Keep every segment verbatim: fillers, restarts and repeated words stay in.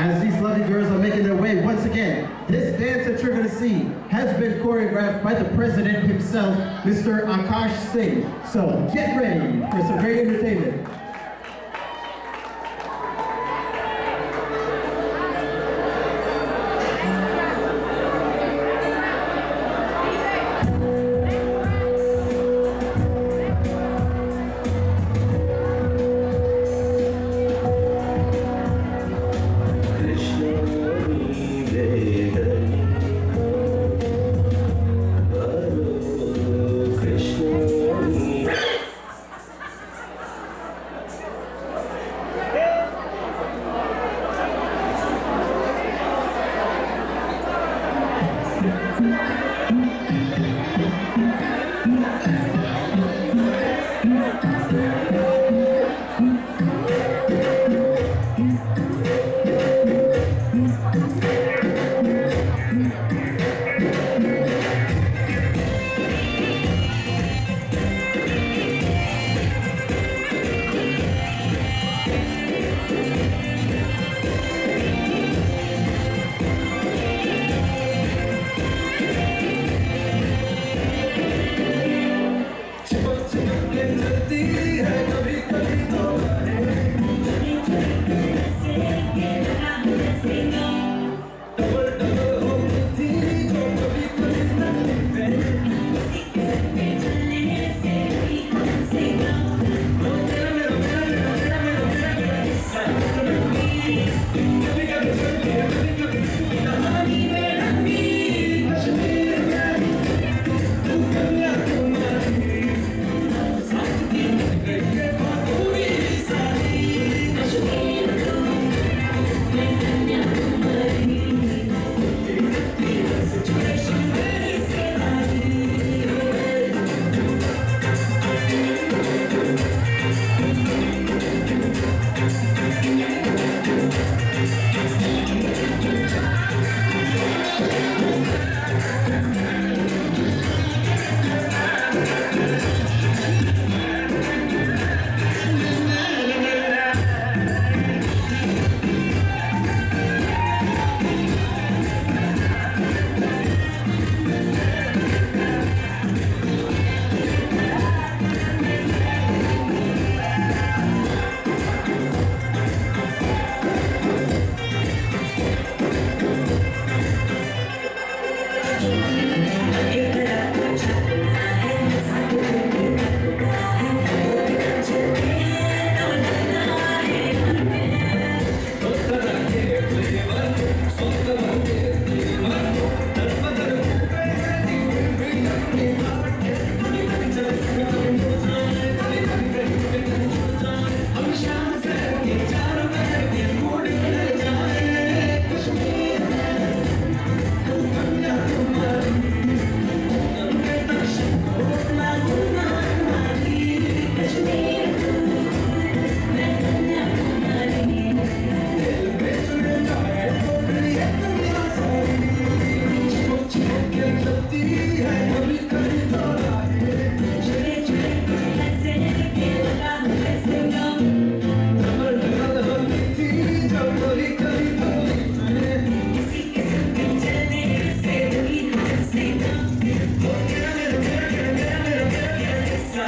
As these lovely girls are making their way once again, this dance that you're going to see has been choreographed by the president himself, Mister Akash Singh. So get ready for some great entertainment.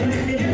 Thank you.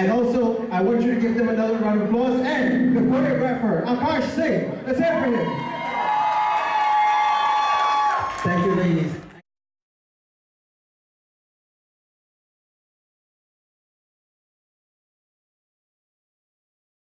And also, I want you to give them another round of applause and the choreographer, Akash Singh. Let's hear it for him. Thank you, ladies.